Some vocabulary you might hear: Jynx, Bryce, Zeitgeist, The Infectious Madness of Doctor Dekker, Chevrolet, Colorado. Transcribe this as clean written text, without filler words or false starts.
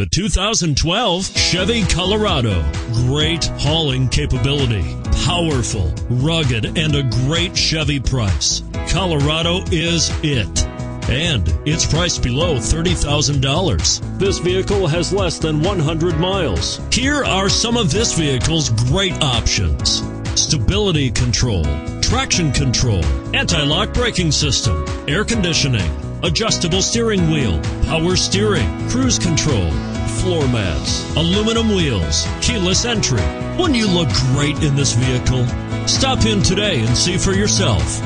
The 2012 Chevy Colorado. Great hauling capability, powerful, rugged, and a great Chevy price. Colorado is it. And it's priced below $30,000. This vehicle has less than 100 miles. Here are some of this vehicle's great options: stability control, traction control, anti-lock braking system, air conditioning, adjustable steering wheel, power steering, cruise control, floor mats, aluminum wheels, keyless entry. Wouldn't you look great in this vehicle? Stop in today and see for yourself.